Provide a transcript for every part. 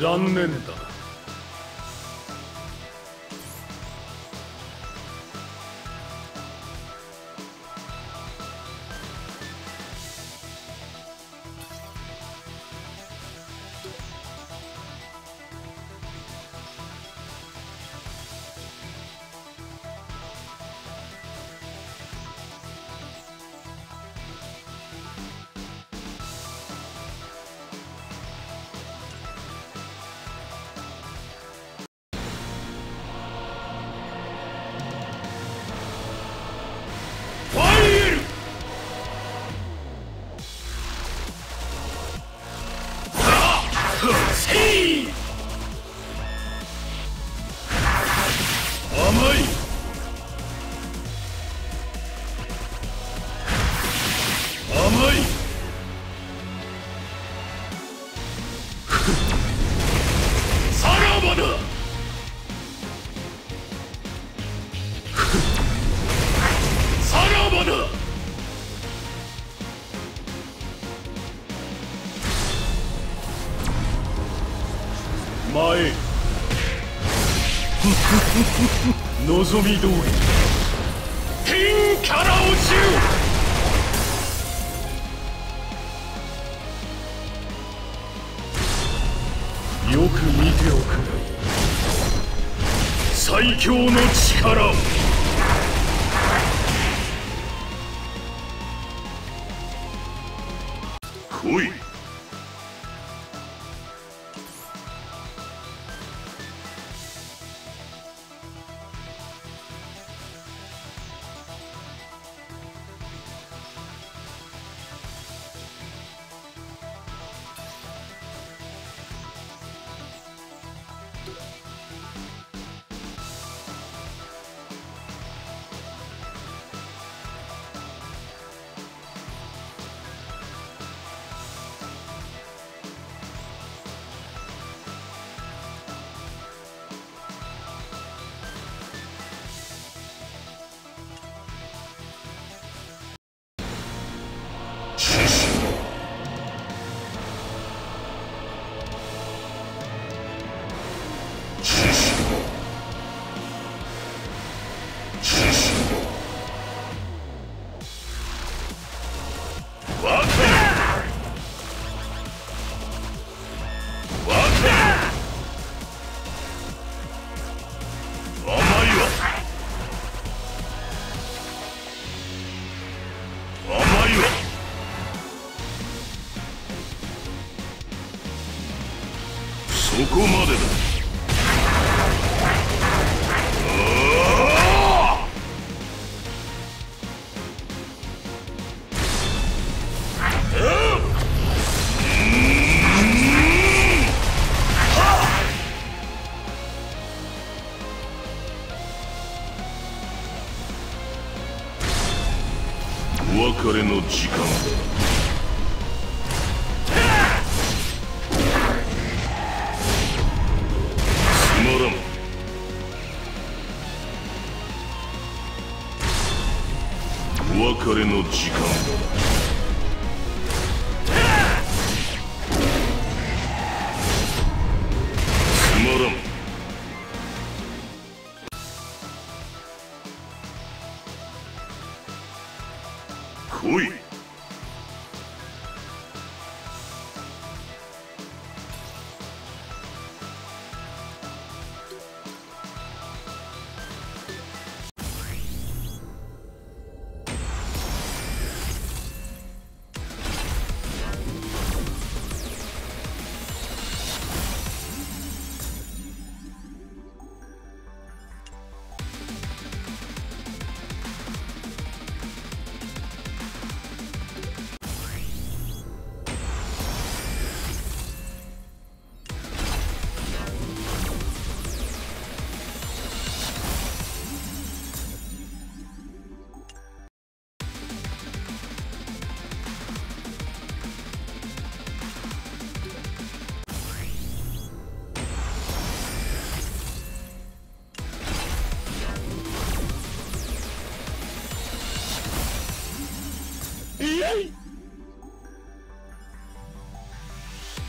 残念だ。望み通り天から落ちる。よく見ておくがいい。最強の力。来い。これの時間だ。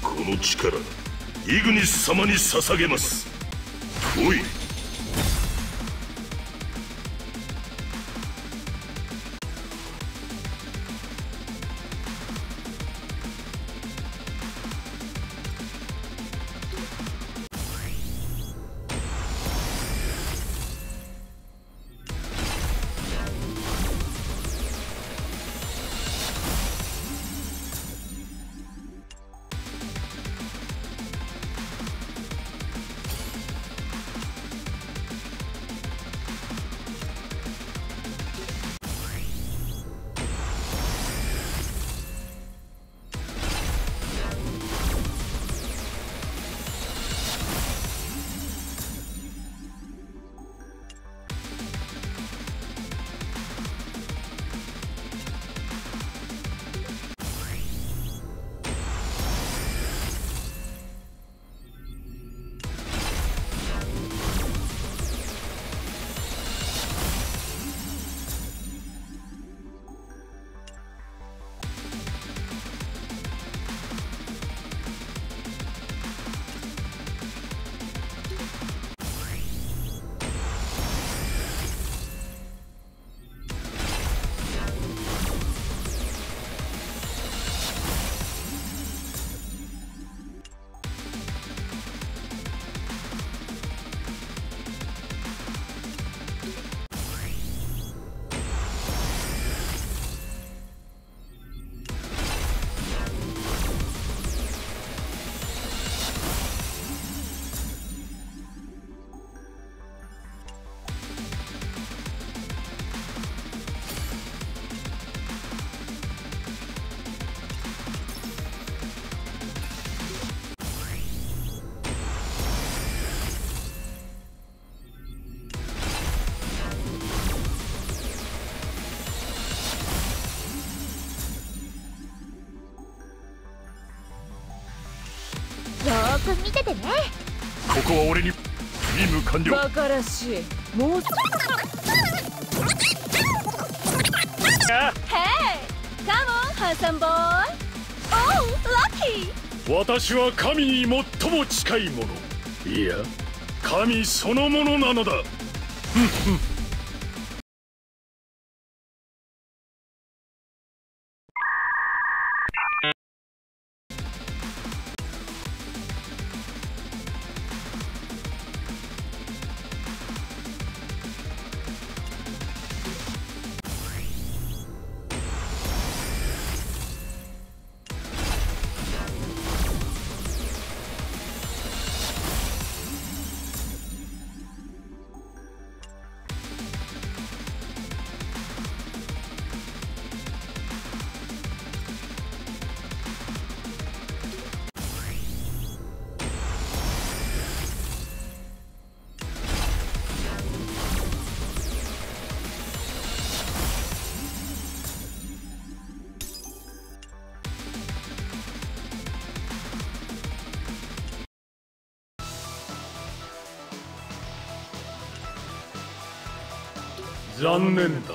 この力だ。イグニス様に捧げます。来い。見ててね。ここは俺に。任務完了。馬鹿らしい。もう。Hey, come on, handsome boy. Oh, lucky. 私は神に最も近いもの。いや、神そのものなのだ。残念だ。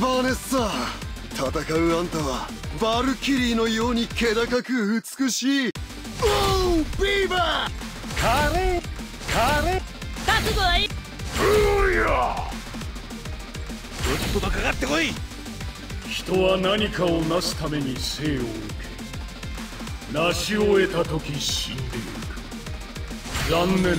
バネッサ、戦うあんたはヴァルキリーのように気高く美しい。おー、ビーバーカレー覚悟はいい。うやちょっとかかってこい。人は何かを成すために生を受け、成し終えた時死んでいく。残念だ。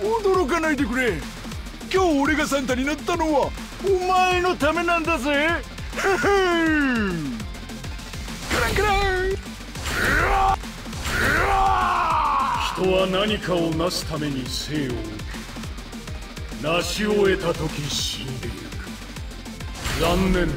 驚かないでくれ。今日俺がサンタになったのはお前のためなんだぜ。ふふークランクラン。人は何かを成すために生を受け、成し終えた時死んでいく。残念だな。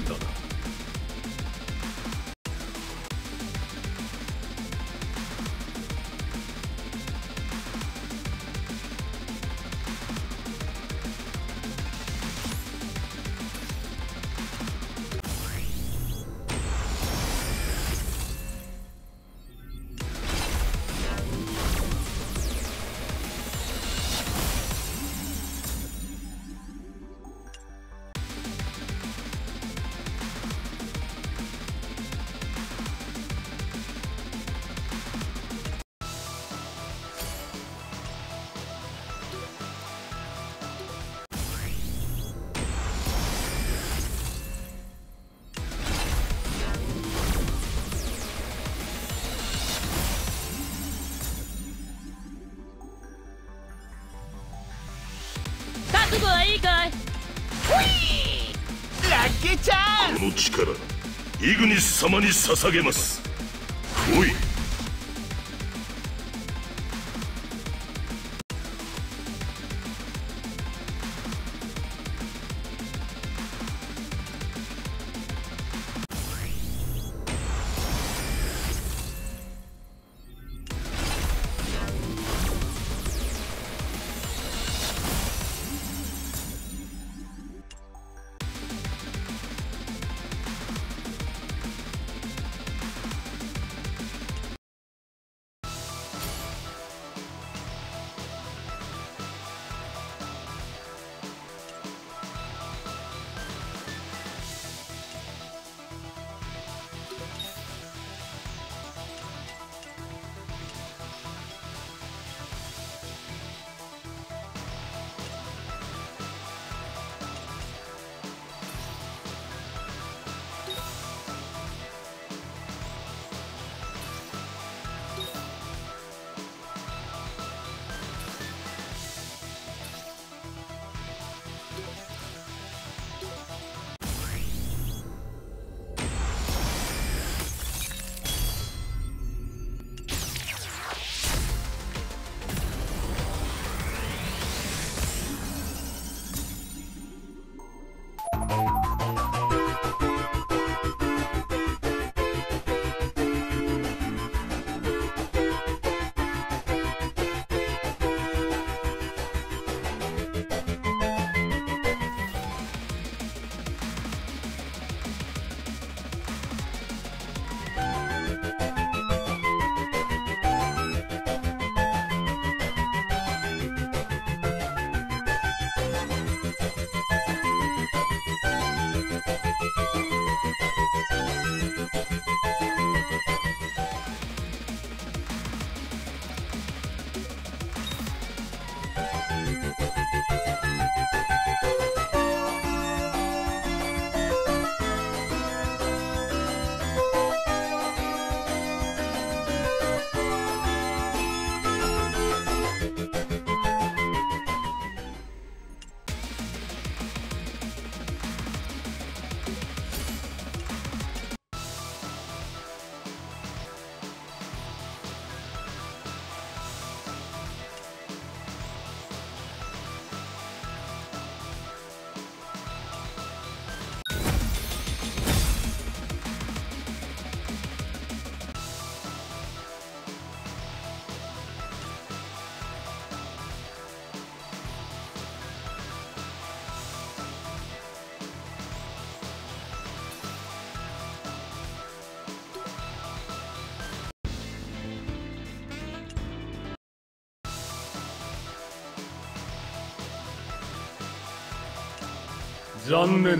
いいかい？ラッキーチャンス。この力イグニス様に捧げます。来い。残念だ。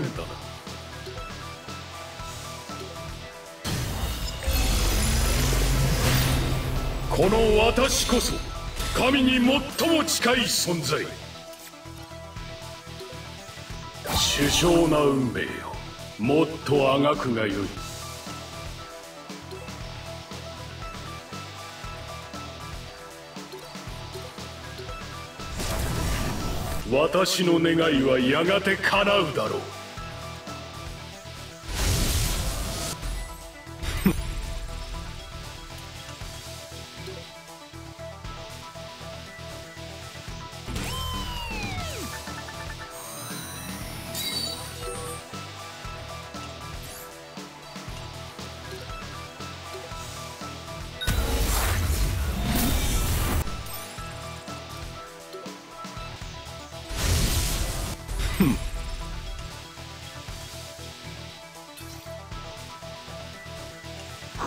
この私こそ神に最も近い存在。殊勝な運命よ、もっとあがくがよい。私の願いはやがて叶うだろう。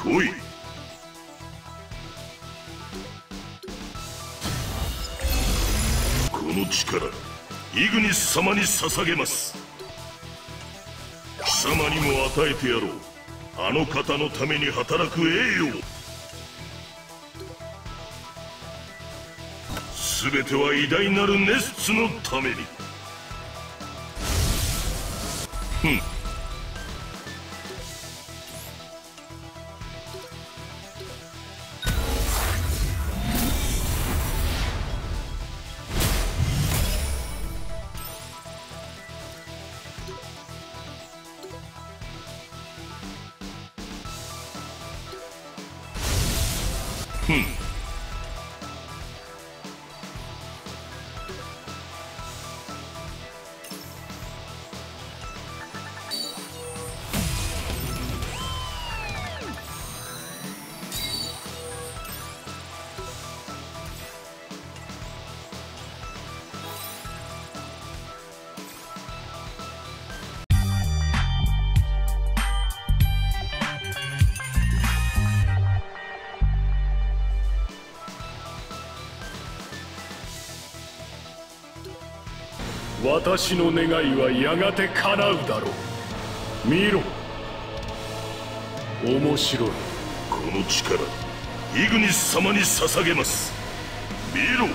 来い。この力、イグニス様に捧げます。貴様にも与えてやろう。あの方のために働く栄誉を。全ては偉大なるネスツのために。私の願いはやがて叶うだろう。見ろ、面白い。この力、イグニス様に捧げます。見ろ。